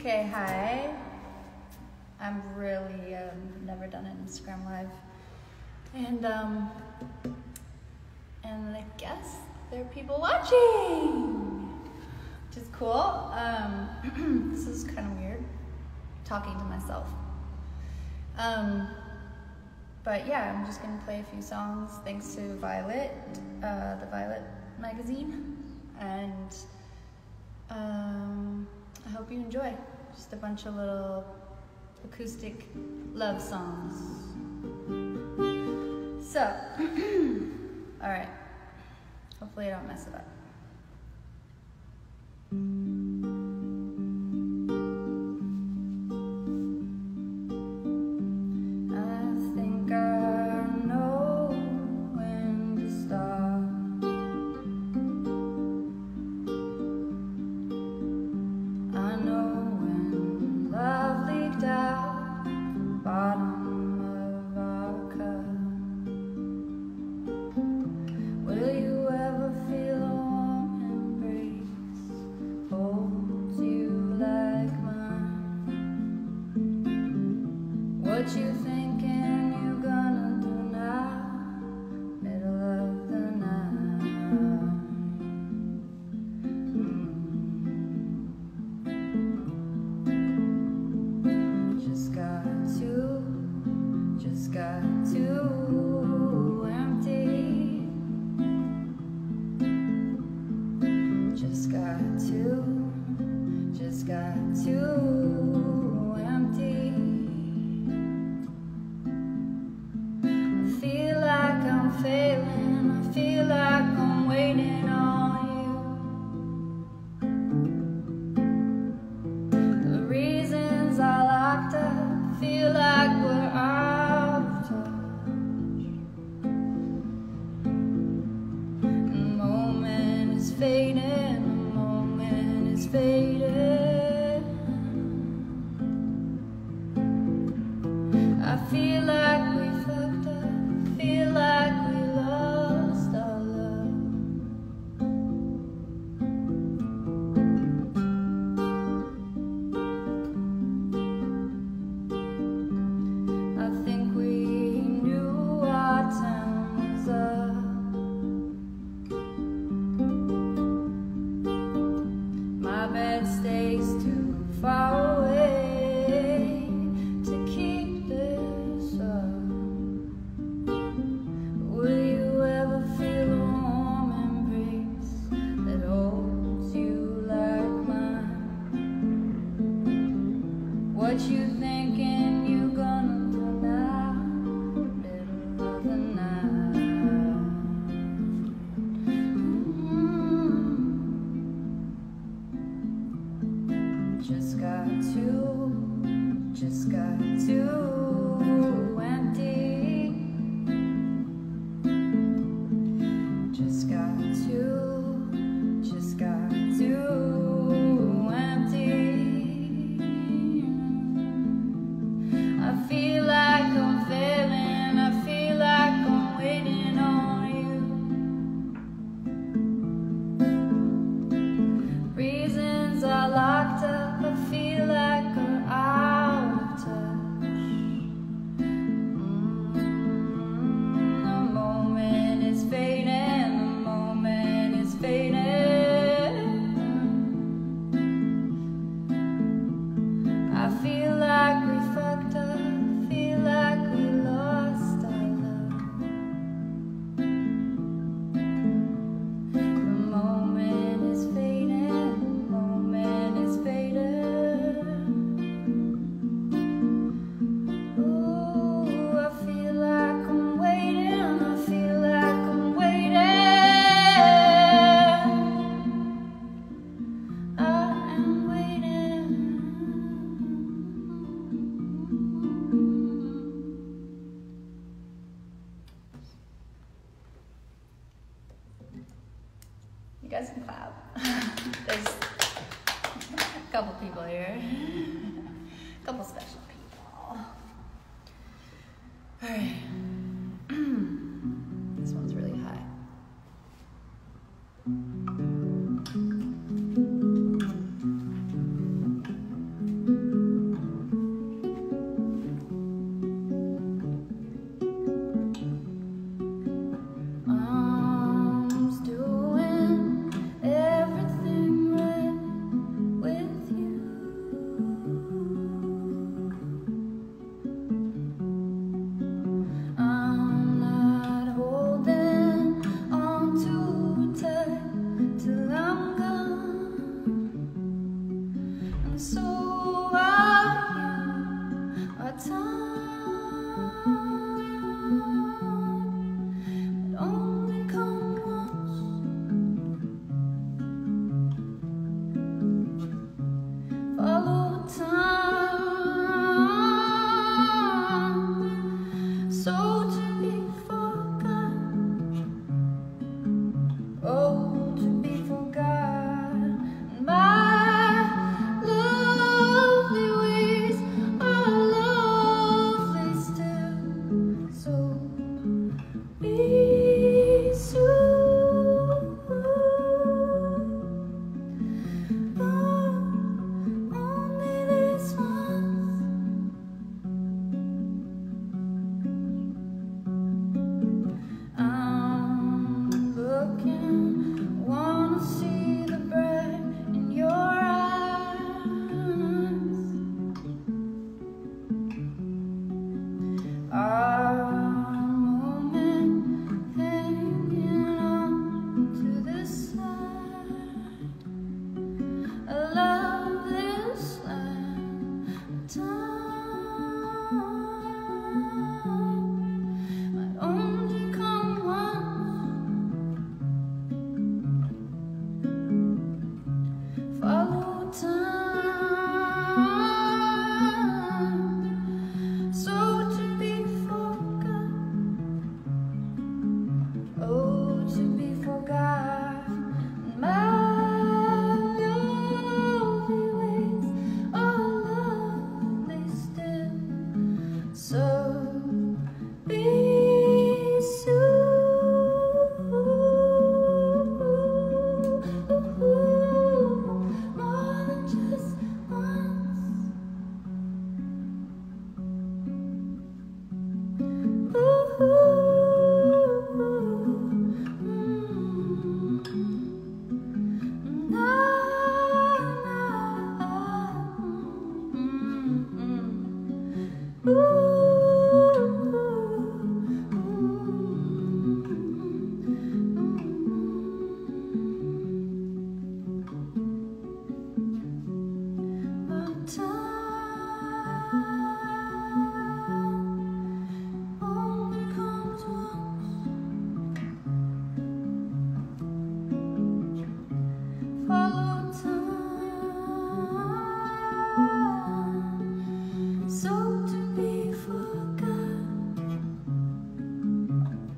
Okay, hi. I'm really never done an Instagram live, and I guess there are people watching, which is cool. This is kind of weird, talking to myself. But yeah, I'm just gonna play a few songs. Thanks to Violet, the Violet magazine, and I hope you enjoy. Just a bunch of little acoustic love songs. So, all right. Hopefully I don't mess it up.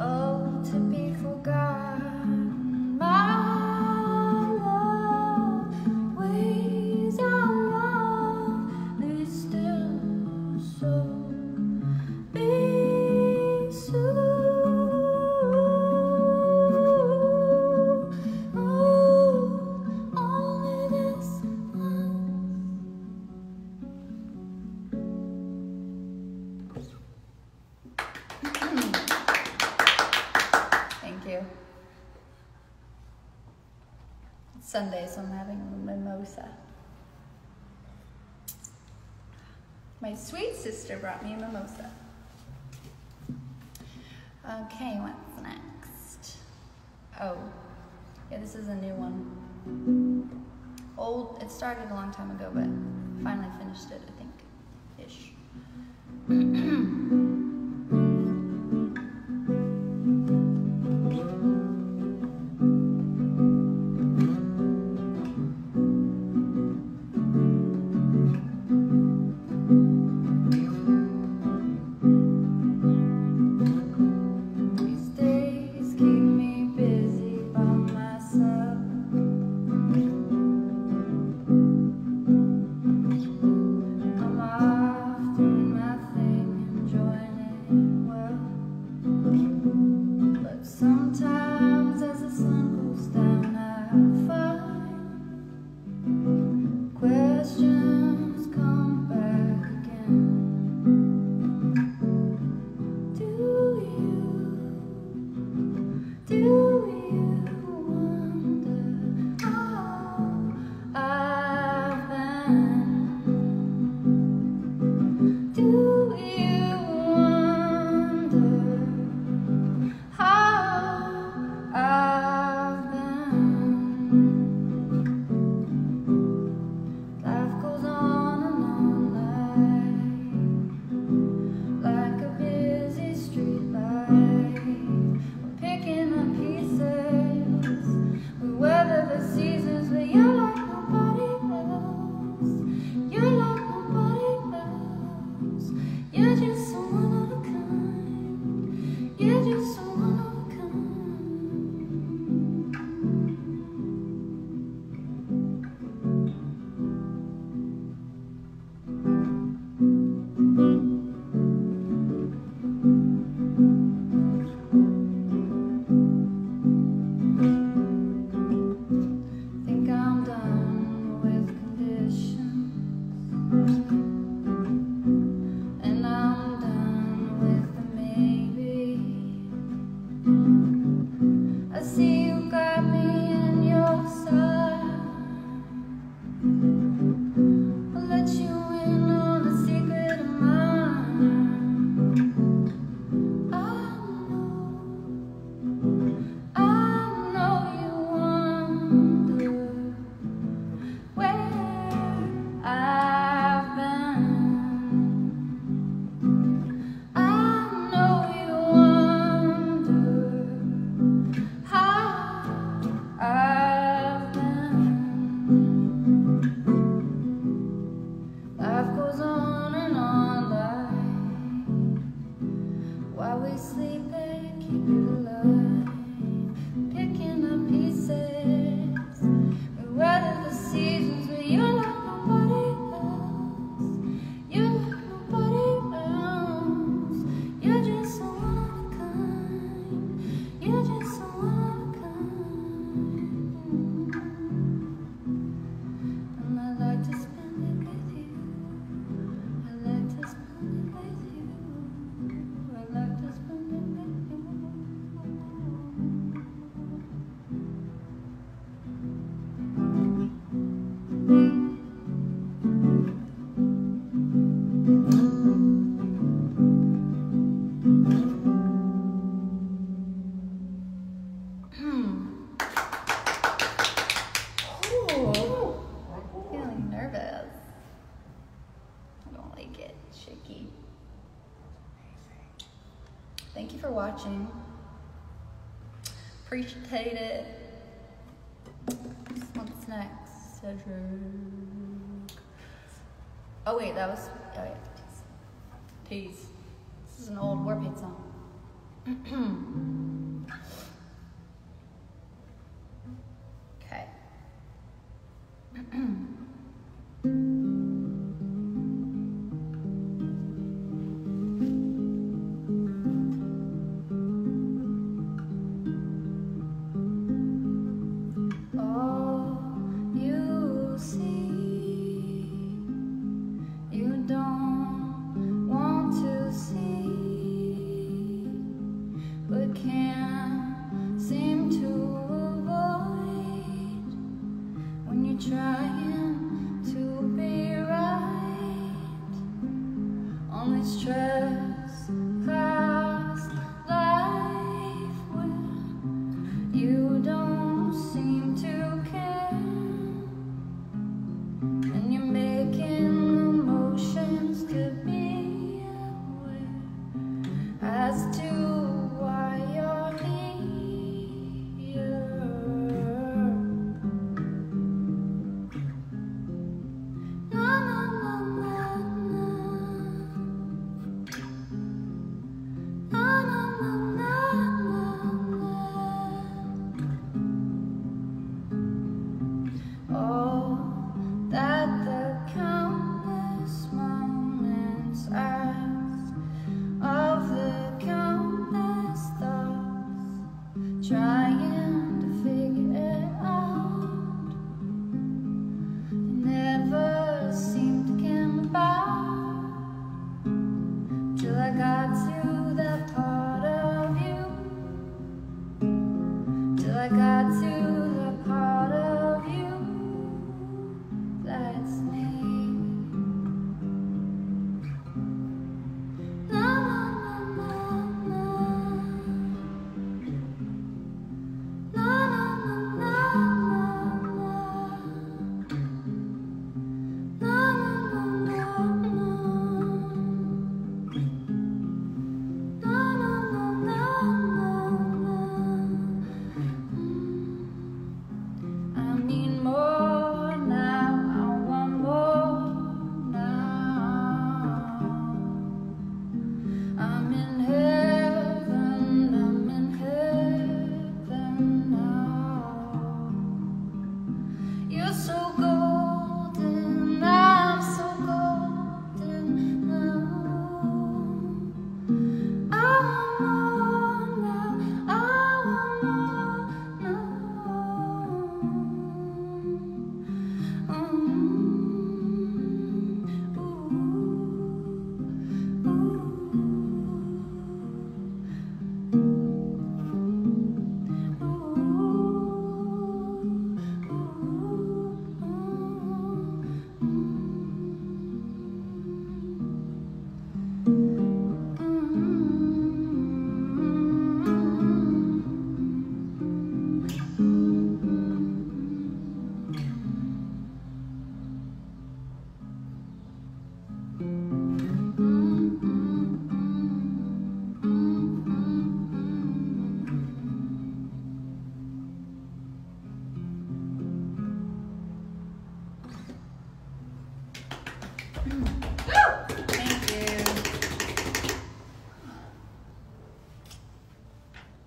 Oh, to be forgotten, my love weighs on lovely still, so be soon. Oh, only this once. Sunday, so I'm having a mimosa. My sweet sister brought me a mimosa. Okay, what's next? Oh, yeah, this is a new one. Old, it started a long time ago, but finally finished it, I think, ish. Thank you for watching. Appreciate it. What's next? Cedric. Oh wait, that was, oh yeah, Teese. This is an old Warpaint song.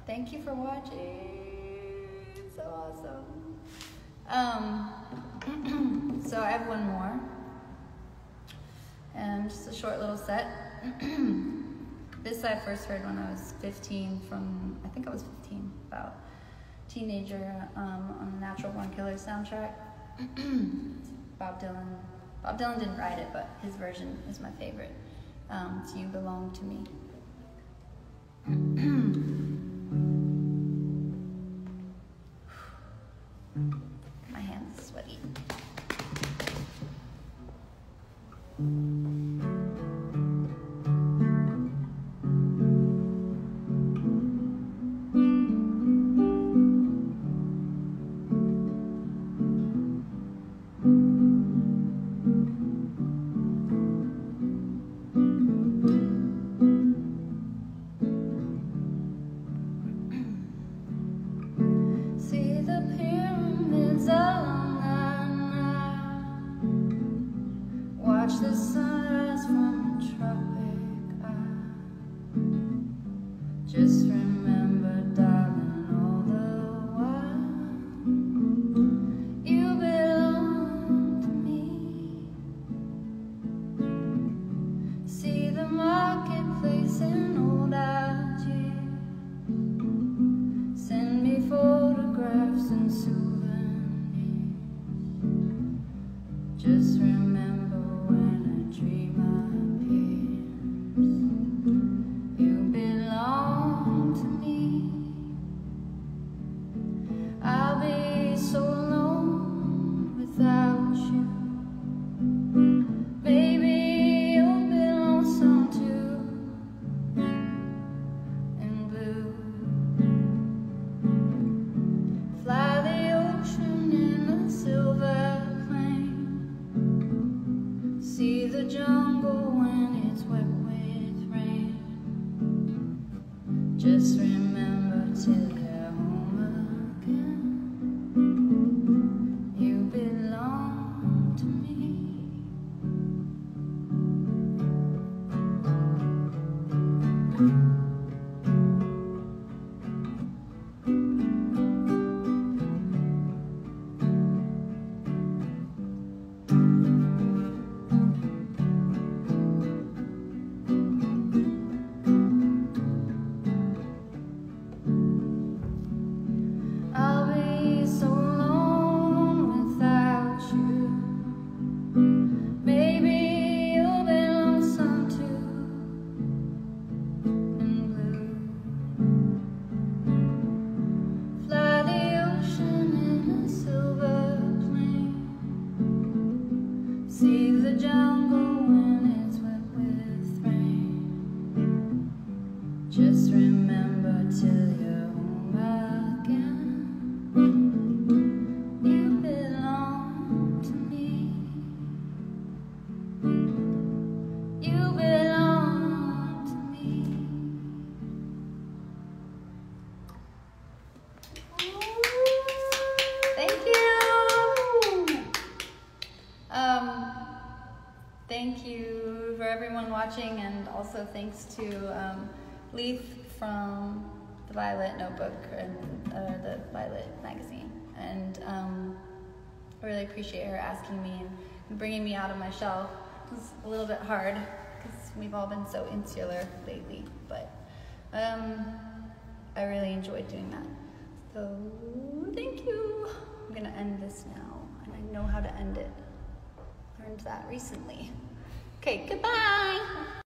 Thank you for watching. So awesome. So I have one more, and just a short little set. This I first heard when I was 15 from, I think I was 15, about teenager, on the Natural Born Killers soundtrack. Bob Dylan didn't write it, but his version is my favorite. It's You Belong To Me. You belong to me. remember to go home again. You belong to me. Thank you for everyone watching, and also thanks to Leith from the Violet Notebook and the Violet magazine, and I really appreciate her asking me and bringing me out of my shell. It's a little bit hard because we've all been so insular lately, but I really enjoyed doing that. So thank you. I'm gonna end this now, and I know how to end it. Learned that recently. Okay, goodbye!